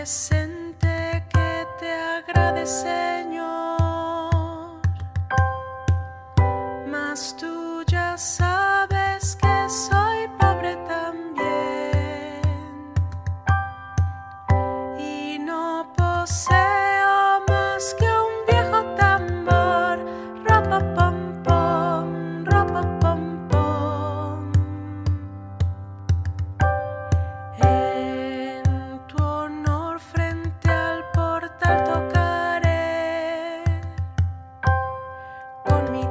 presente que te agrade, Señor. Mas tú ya sabes que soy pobre también y no poseo más que un viejo tambor. Ropa pom pom, ropa pom pom. En tu honor frente al portal tocaré con mi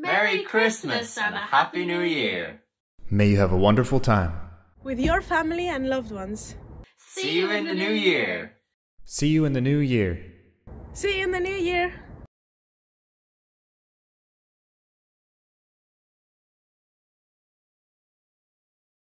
Merry Christmas and a Happy New Year! May you have a wonderful time with your family and loved ones. See you in the New Year! See you in the New Year! See you in the New Year!